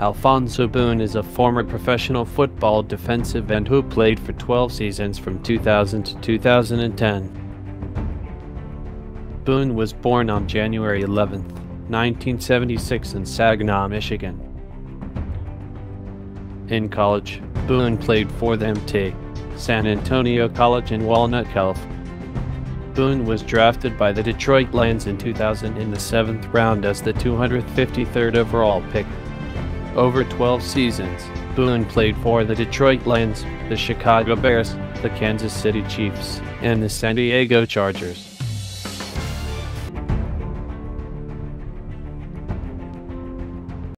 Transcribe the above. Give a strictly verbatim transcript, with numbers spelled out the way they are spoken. Alfonso Boone is a former professional football defensive end who played for twelve seasons from two thousand to two thousand ten. Boone was born on January eleventh, nineteen seventy-six in Saginaw, Michigan. In college, Boone played for the M T San Antonio College in Walnut, California. Boone was drafted by the Detroit Lions in two thousand in the seventh round as the two hundred fifty-third overall pick. Over twelve seasons, Boone played for the Detroit Lions, the Chicago Bears, the Kansas City Chiefs, and the San Diego Chargers.